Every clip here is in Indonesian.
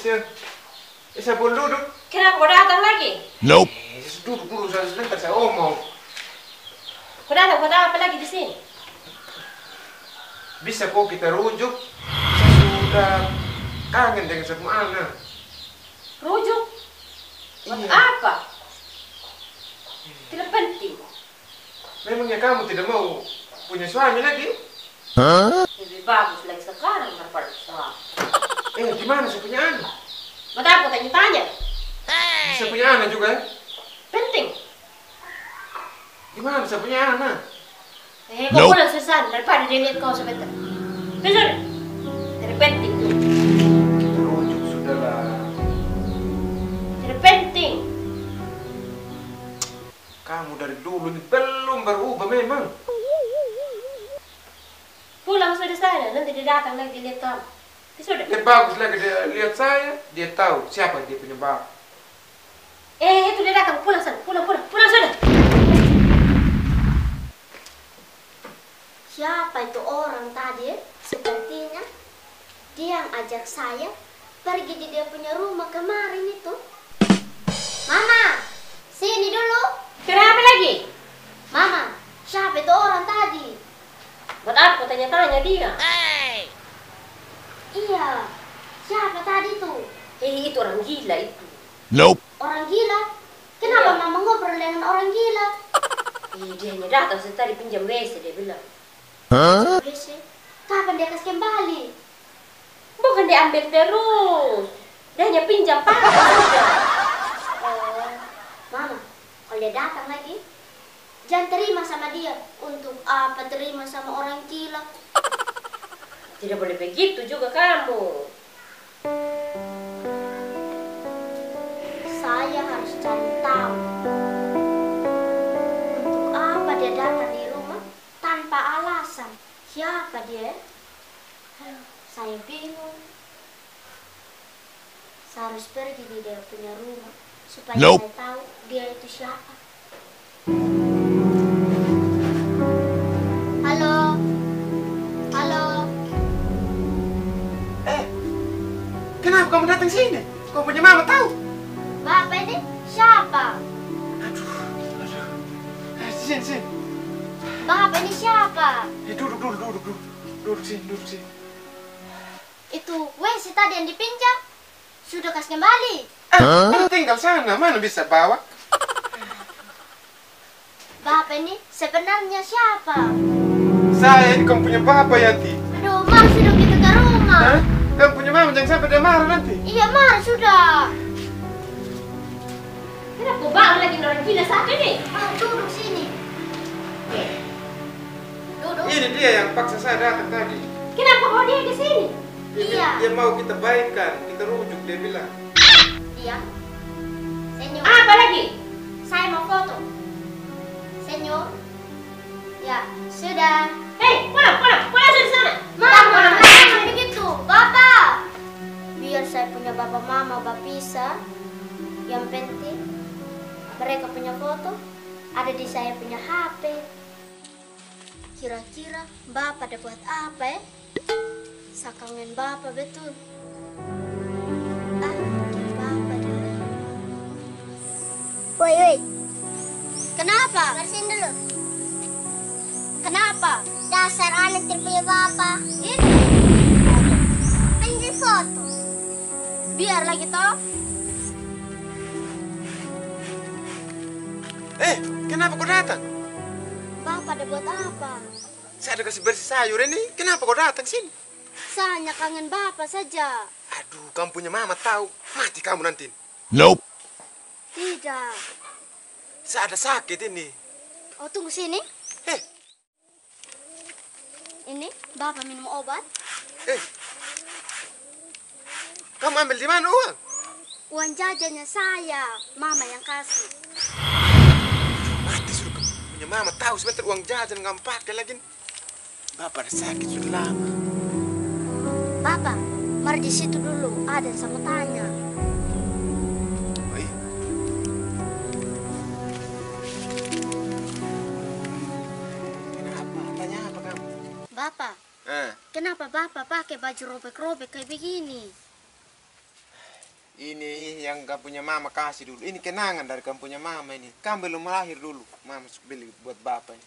Saya pun duduk. Kenapa kau datang lagi? Nope. Duduk dulu sebentar, saya omong. Kau datang apa lagi di sini? Bisa kok kita rujuk? Saya sudah kangen dengan satu anak. Rujuk? Iya. Apa? Tidak penting. Memangnya kamu tidak mau punya suami lagi? Hah? Lebih bagus lagi sekarang daripada suami. Gimana saya punya anak? Mau tak aku tanya-tanya? Bisa punya anak juga? Penting. Gimana saya punya anak? Kau pulang Susan, daripada dia lihat kau sebentar. Betul? Tidak penting. Kita rujuk sudahlah. Tidak penting. Kamu dari dulu belum berubah memang. Pulang sudah sana, nanti dia datang lagi dia lihat kamu. Sudah. Dia bagus lagi dia lihat saya, dia tahu siapa dia penyebab. Itu dia datang, pulang sana, pulang sudah. Siapa itu orang tadi? Sepertinya dia yang ajak saya pergi di dia punya rumah kemarin itu. Mama, sini dulu. Kenapa lagi? Mama, siapa itu orang tadi? Buat aku tanya-tanya dia. Iya, siapa tadi tuh? Itu orang gila itu. Nope. Orang gila? Kenapa Mama ngobrol dengan orang gila? Dia hanya datang setelah pinjam WC, dia bilang. Hah? WC? Kapan dia kasih kembali? Bukan dia ambil terus. Dia hanya pinjam pakai. Mama, kalau dia datang lagi, jangan terima sama dia. Untuk apa terima sama orang gila? Tidak boleh begitu juga kamu. Saya harus cari tahu untuk apa dia datang di rumah tanpa alasan. Siapa dia? Saya bingung. Saya harus pergi di dia punya rumah supaya saya tahu dia itu siapa. Kamu datang sini, kau punya mama tahu? Bapak ini siapa? Aduh. Sini. Bapak ini siapa? Duduk sini. Itu WC tadi yang dipinjam sudah kasih kembali. Kamu tinggal sana, mana bisa bawa? Bapak ini sebenarnya siapa? Saya ini kamu punya bapak Yanti. Aduh, maaf sudah kita ke rumah. Kamu punya mama, jangan sampai dia marah nanti. Iya, marah sudah. Kenapa baru lagi orang gila satu nih? Duduk sini. Duduk. Ini dia yang paksa saya datang tadi. Kenapa kau dia ke sini? Iya. Dia mau kita baikkan, kita rujuk, dia bilang. Iya. Senyum. Apa lagi? Saya mau foto. Senyum. Ya, sudah. Hei, pulang dari sana. Mama. Bapak, biar saya punya bapak mama bisa. Yang penting mereka punya foto ada di saya punya HP. Kira-kira bapak ada buat apa ya? Saya kangen bapak betul. Bapak ada. Woi. Kenapa? Bersihin dulu. Kenapa? Dasar anak tidak punya bapak. Itu. Foto. Biar lagi toh. Kenapa kau datang? Bapak ada buat apa? Saya ada kasih bersih sayur ini. Kenapa kau datang sini? Saya hanya kangen bapak saja. Aduh, kamu punya mama tahu. Mati kamu nanti. Nope. Tidak. Saya ada sakit ini. Oh, tunggu sini. Ini bapak minum obat. Kamu ambil di mana uang? Uang jajannya saya, mama yang kasih. Mati suruh kamu punya mama tahu sebentar uang jajan kamu pakai lagi. Bapak ada sakit sudah lama. Bapak, mari di situ dulu, ada yang sama tanya. Iya. Kenapa? Tanya apa kamu? Bapak, kenapa bapak pakai baju robek-robek kayak begini? Ini yang gak punya mama kasih dulu. Ini kenangan dari kamu punya mama ini. Kamu belum lahir dulu. Mama beli buat bapak ini.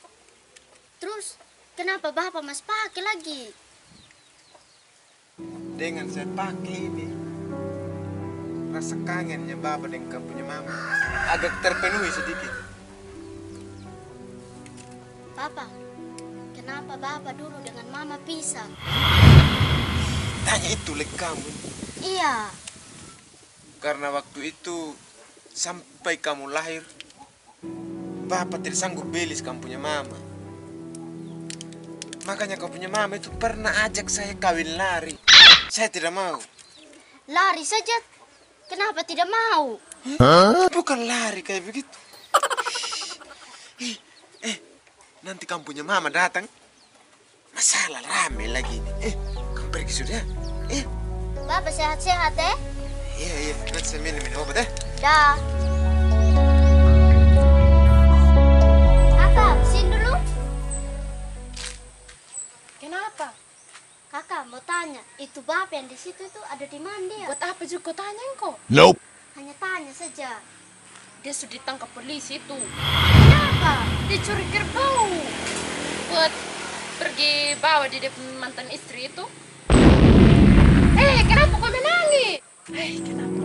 Terus kenapa bapak mas pakai lagi? Dengan saya pakai ini, rasa kangennya bapak dengan kamu punya mama agak terpenuhi sedikit. Papa, kenapa bapak dulu dengan mama pisah? Tanya itu lek kamu. Iya. Karena waktu itu sampai kamu lahir, bapak tidak sanggup belis kamu punya mama. Makanya kamu punya mama itu pernah ajak saya kawin lari. Saya tidak mau. Lari saja? Kenapa tidak mau? Hah? Bukan lari kayak begitu. Nanti kamu punya mama datang, masalah rame lagi. Kamu pergi sudah. Bapak sehat-sehat ya? Iya, nanti saya minum obat ya. Dah. Kakak, sini dulu. Kenapa? Kakak mau tanya, itu bapak yang di situ itu ada di mana dia? Buat apa juga tanya engkau? Nope. Hanya tanya saja. Dia sudah ditangkap polisi itu. Kenapa? Dia curi kerbau. Buat pergi bawa di depan mantan istri itu. Kenapa kau menangis? Kenapa?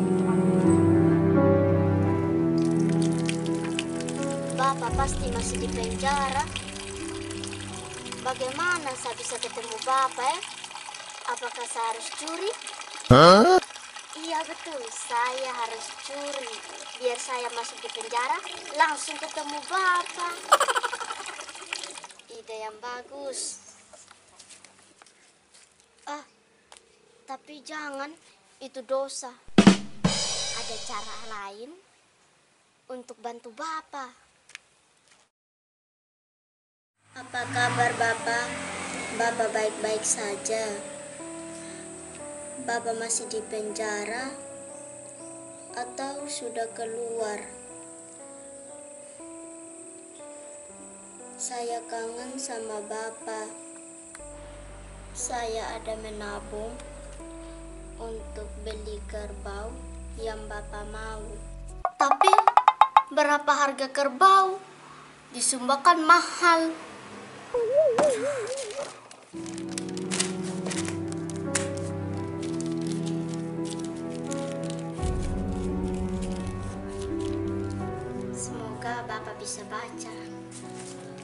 Bapak pasti masih di penjara. Bagaimana saya bisa ketemu bapak ya? Apakah saya harus curi? Hah? Iya betul, saya harus curi. Biar saya masuk di penjara, langsung ketemu bapak. Ide yang bagus. Tapi jangan. Itu dosa. Ada cara lain untuk bantu bapak. Apa kabar bapak? Bapak baik-baik saja. Bapak masih di penjara atau sudah keluar? Saya kangen sama bapak. Saya ada menabung untuk beli kerbau yang bapak mau. Tapi berapa harga kerbau? Disumbakan mahal. Semoga bapak bisa baca.